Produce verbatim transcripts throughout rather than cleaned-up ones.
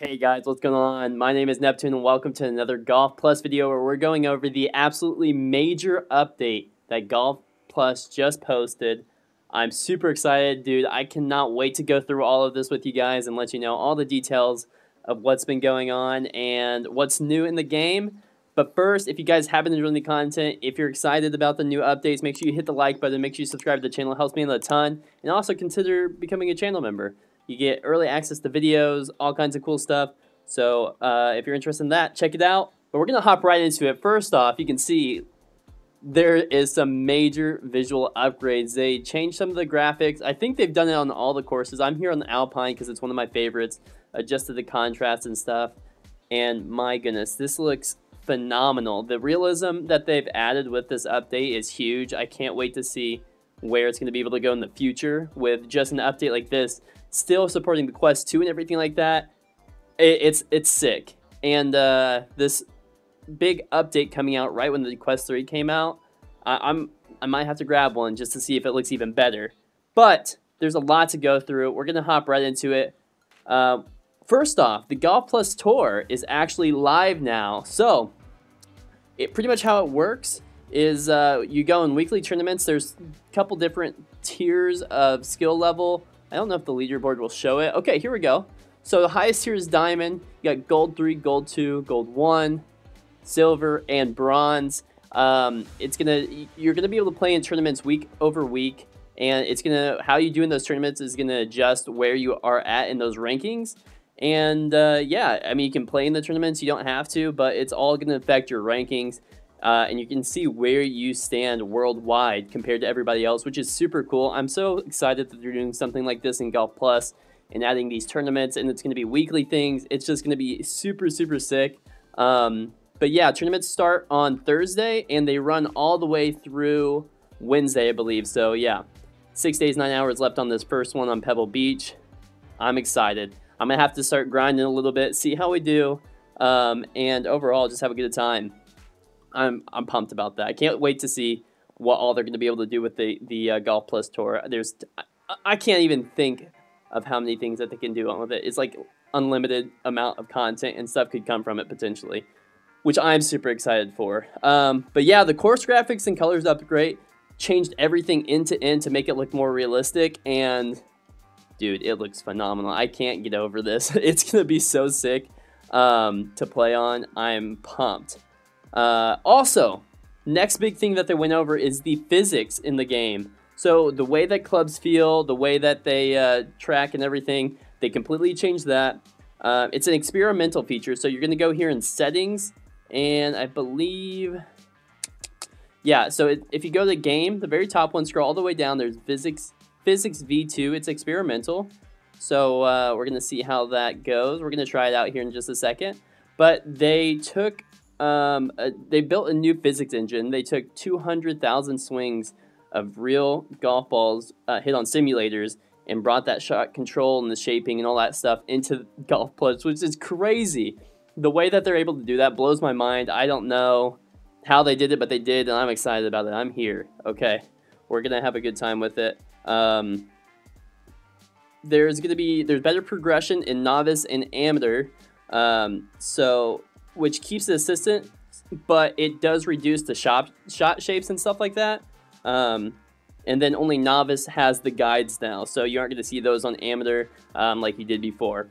Hey guys, what's going on? My name is Neptune and welcome to another Golf Plus video where we're going over the absolutely major update that Golf Plus just posted. I'm super excited, dude. I cannot wait to go through all of this with you guys and let you know all the details of what's been going on and what's new in the game. But first, if you guys have been enjoying the content, if you're excited about the new updates, make sure you hit the like button, make sure you subscribe to the channel, it helps me a ton, and also consider becoming a channel member. You get early access to videos, all kinds of cool stuff. So uh, if you're interested in that, check it out. But we're going to hop right into it. First off, you can see there is some major visual upgrades. They changed some of the graphics. I think they've done it on all the courses. I'm here on the Alpine because it's one of my favorites. Adjusted the contrast and stuff. And my goodness, this looks phenomenal. The realism that they've added with this update is huge. I can't wait to see where it's going to be able to go in the future with just an update like this. Still supporting the Quest two and everything like that. It, it's it's sick. And uh, this big update coming out right when the Quest three came out. I, I'm I might have to grab one just to see if it looks even better. But there's a lot to go through. We're gonna hop right into it. Uh, first off, the Golf Plus Tour is actually live now. So it pretty much how it works is uh, you go in weekly tournaments. There's a couple different tiers of skill level. I don't know if the leaderboard will show it. Okay, here we go. So the highest tier is Diamond. You got Gold three, Gold two, Gold one, Silver, and Bronze. Um, it's gonna you're gonna be able to play in tournaments week over week, and it's gonna how you do in those tournaments is gonna adjust where you are at in those rankings. And uh, yeah, I mean you can play in the tournaments, you don't have to, but it's all gonna affect your rankings. Uh, and you can see where you stand worldwide compared to everybody else, which is super cool. I'm so excited that they're doing something like this in Golf Plus and adding these tournaments, and it's going to be weekly things. It's just going to be super, super sick. Um, but yeah, tournaments start on Thursday, and they run all the way through Wednesday, I believe. So yeah, six days, nine hours left on this first one on Pebble Beach. I'm excited. I'm going to have to start grinding a little bit, see how we do, um, and overall just have a good time. I'm, I'm pumped about that. I can't wait to see what all they're going to be able to do with the, the uh, Golf Plus Tour. There's, I, I can't even think of how many things that they can do on with it. It's like unlimited amount of content and stuff could come from it potentially, which I'm super excited for. Um, but yeah, the course graphics and colors upgrade changed everything end to end to make it look more realistic. And dude, it looks phenomenal. I can't get over this. It's going to be so sick um, to play on. I'm pumped. Uh, also, next big thing that they went over is the physics in the game. So the way that clubs feel, the way that they uh, track and everything, they completely changed that. Uh, it's an experimental feature, so you're going to go here in settings, and I believe, yeah, so it, if you go to the game, the very top one, scroll all the way down, there's physics, physics v two, it's experimental. So uh, we're going to see how that goes. We're going to try it out here in just a second. But they took... Um, uh, they built a new physics engine. They took two hundred thousand swings of real golf balls uh, hit on simulators and brought that shot control and the shaping and all that stuff into Golf Plus, which is crazy. The way that they're able to do that blows my mind. I don't know how they did it, but they did, and I'm excited about it. I'm here. Okay, we're gonna have a good time with it. Um, there's gonna be there's better progression in novice and amateur. Um, so. Which keeps the assistant, but it does reduce the shot, shot shapes and stuff like that. Um, and then only novice has the guides now, so you aren't going to see those on amateur um, like you did before.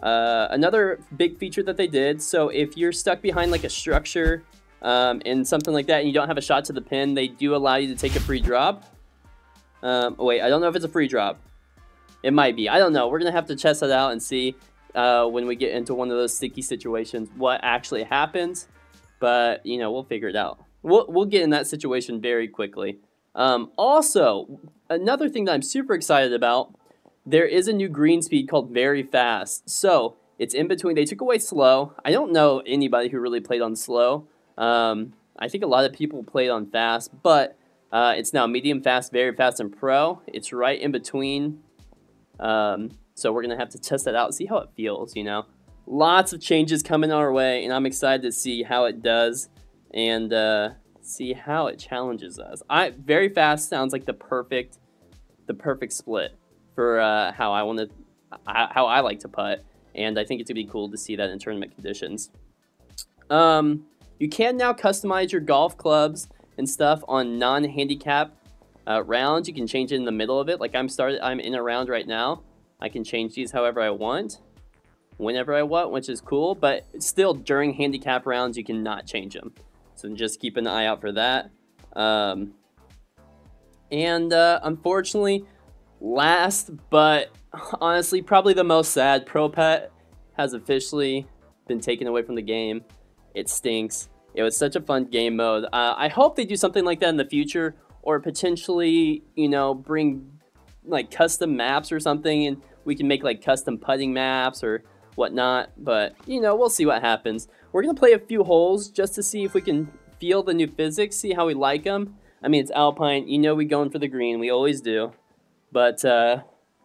Uh, another big feature that they did, so if you're stuck behind like a structure um, and something like that and you don't have a shot to the pin, they do allow you to take a free drop. Um, oh wait, I don't know if it's a free drop. It might be. I don't know. We're going to have to test that out and see. Uh, when we get into one of those sticky situations, what actually happens, but you know, we'll figure it out. We'll, we'll get in that situation very quickly. Um, also, another thing that I'm super excited about, there is a new green speed called very fast. So it's in between, they took away slow. I don't know anybody who really played on slow. Um, I think a lot of people played on fast, but uh, it's now medium fast, very fast, and pro. It's right in between. Um, So we're going to have to test that out and see how it feels, you know. Lots of changes coming our way, and I'm excited to see how it does and uh, see how it challenges us. I Very fast sounds like the perfect the perfect split for uh, how I want to how I like to putt. and I think it's gonna be cool to see that in tournament conditions. Um, you can now customize your golf clubs and stuff on non-handicap uh, rounds. You can change it in the middle of it. Like I'm started, I'm in a round right now. I can change these however I want, whenever I want, which is cool. But still, during handicap rounds, you cannot change them. So just keep an eye out for that. Um, and uh, unfortunately, last but honestly probably the most sad, Pro Pet has officially been taken away from the game. It stinks. It was such a fun game mode. Uh, I hope they do something like that in the future, or potentially, you know, bring like custom maps or something, and we can make like custom putting maps or whatnot. But you know, we'll see what happens. We're gonna play a few holes just to see if we can feel the new physics, see how we like them. I mean, it's Alpine. You know, we going for the green. We always do. But uh,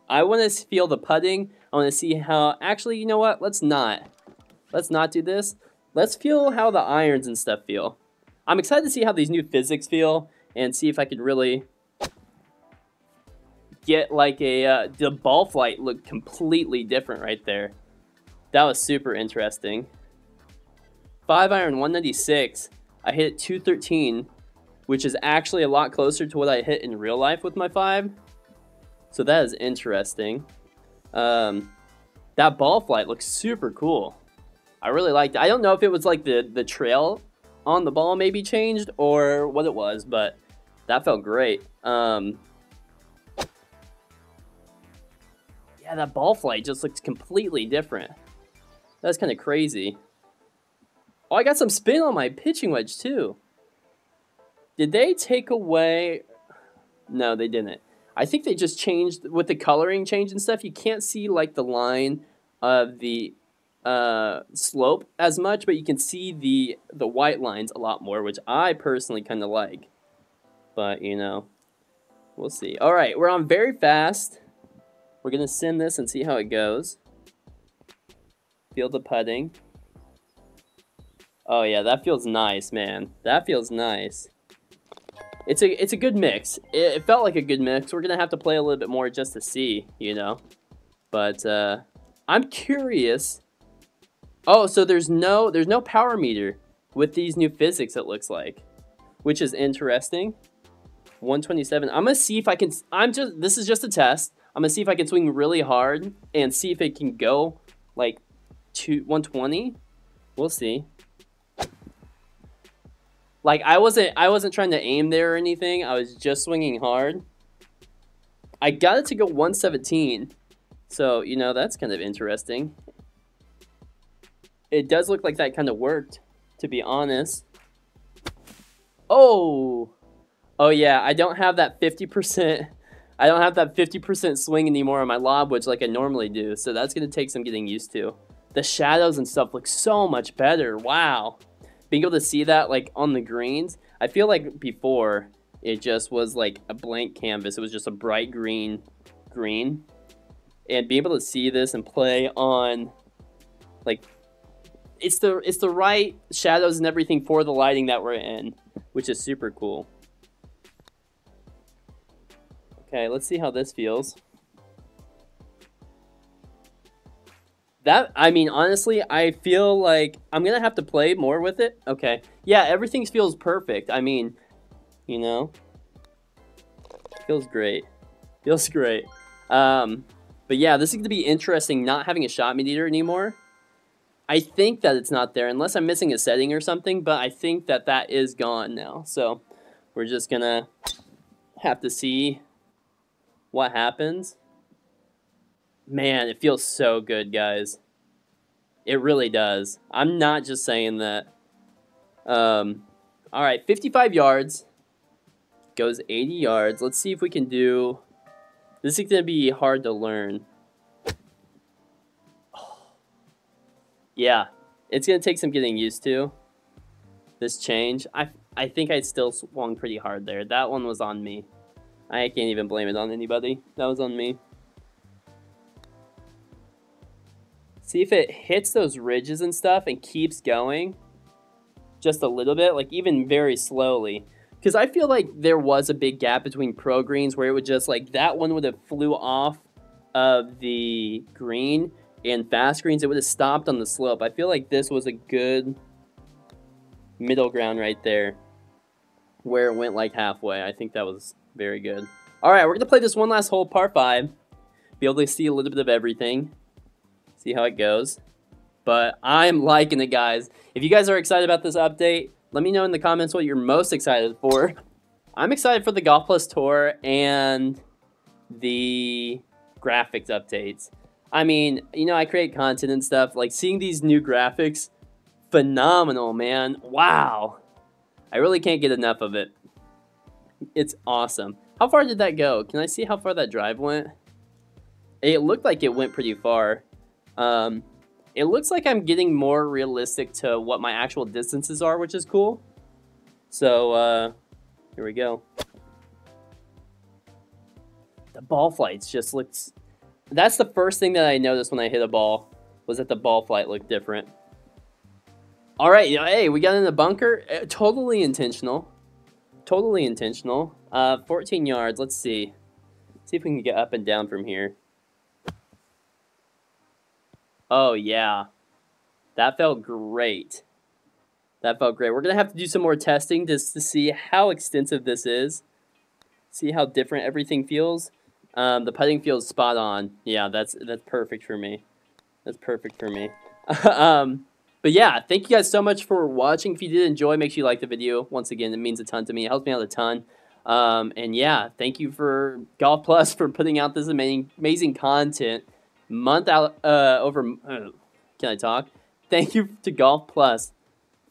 I want to feel the putting. I want to see how. Actually, you know what? Let's not. Let's not do this. Let's feel how the irons and stuff feel. I'm excited to see how these new physics feel and see if I could really get like a, uh, the ball flight looked completely different right there. That was super interesting. Five iron one ninety-six. I hit two thirteen, which is actually a lot closer to what I hit in real life with my five. So that is interesting. Um, that ball flight looks super cool. I really liked it. I don't know if it was like the, the trail on the ball maybe changed or what it was, but that felt great. Um, yeah, that ball flight just looks completely different. That's kind of crazy. Oh, I got some spin on my pitching wedge too. Did they take away? No, they didn't. I think they just changed with the coloring change and stuff. You can't see like the line of the uh slope as much, but you can see the the white lines a lot more, which I personally kind of like. But you know, we'll see. All right, we're on very fast. We're gonna send this and see how it goes. Feel the putting. Oh yeah, that feels nice, man. That feels nice. It's a it's a good mix. It, it felt like a good mix. We're gonna have to play a little bit more just to see, you know. But uh I'm curious. Oh, so there's no there's no power meter with these new physics, it looks like, which is interesting. one twenty-seven. I'm gonna see if I can. I'm just this is just a test. I'm gonna see if I can swing really hard and see if it can go like to one twenty. We'll see. Like I wasn't I wasn't trying to aim there or anything. I was just swinging hard. I got it to go one seventeen. So you know, that's kind of interesting. It does look like that kind of worked, to be honest. Oh, oh yeah, I don't have that fifty percent. I don't have that fifty percent swing anymore on my lob wedge like I normally do. So that's gonna take some getting used to. The shadows and stuff look so much better. Wow, being able to see that like on the greens. I feel like before it just was like a blank canvas. It was just a bright green, green, and being able to see this and play on, like. It's the it's the right shadows and everything for the lighting that we're in, which is super cool. Okay, let's see how this feels. That, I mean, honestly, I feel like I'm gonna have to play more with it. Okay, yeah, everything feels perfect. I mean, you know, feels great, feels great. Um, but yeah, this is gonna be interesting. Not having a shot meter anymore. I think that it's not there unless I'm missing a setting or something, but I think that that is gone now. So we're just gonna have to see what happens. Man, it feels so good, guys. It really does. I'm not just saying that. Um, all right, fifty-five yards goes eighty yards. Let's see if we can do, this is gonna be hard to learn. Yeah, it's going to take some getting used to this change. I, I think I still swung pretty hard there. That one was on me. I can't even blame it on anybody. That was on me. See if it hits those ridges and stuff and keeps going just a little bit, like even very slowly. Because I feel like there was a big gap between pro greens where it would just like that one would have flew off of the green and fast greens, it would have stopped on the slope. I feel like this was a good middle ground right there where it went like halfway. I think that was very good. All right, we're gonna play this one last hole, par five. Be able to see a little bit of everything, see how it goes. But I'm liking it, guys. If you guys are excited about this update, let me know in the comments what you're most excited for. I'm excited for the Golf Plus Tour and the graphics updates. I mean, you know, I create content and stuff. Like, seeing these new graphics, phenomenal, man. Wow. I really can't get enough of it. It's awesome. How far did that go? Can I see how far that drive went? It looked like it went pretty far. Um, it looks like I'm getting more realistic to what my actual distances are, which is cool. So, uh... here we go. The ball flights just looks... That's the first thing that I noticed when I hit a ball, was that the ball flight looked different. All right, hey, we got in the bunker. Totally intentional. Totally intentional. Uh, fourteen yards, let's see. See if we can get up and down from here. Oh, yeah. That felt great. That felt great. We're going to have to do some more testing just to see how extensive this is. See how different everything feels. Um, the putting feels spot on. Yeah, that's that's perfect for me. That's perfect for me. um, but yeah, thank you guys so much for watching. If you did enjoy, make sure you like the video. Once again, it means a ton to me. It helps me out a ton. Um, and yeah, thank you for Golf Plus for putting out this amazing, amazing content. Month out uh, over... Uh, can I talk? Thank you to Golf Plus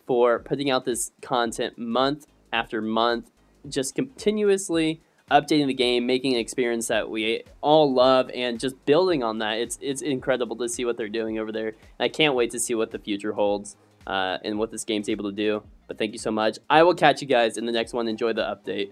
for putting out this content month after month, just continuously updating the game, making an experience that we all love, and just building on that. It's it's incredible to see what they're doing over there. And I can't wait to see what the future holds uh, and what this game's able to do. But thank you so much. I will catch you guys in the next one. Enjoy the update.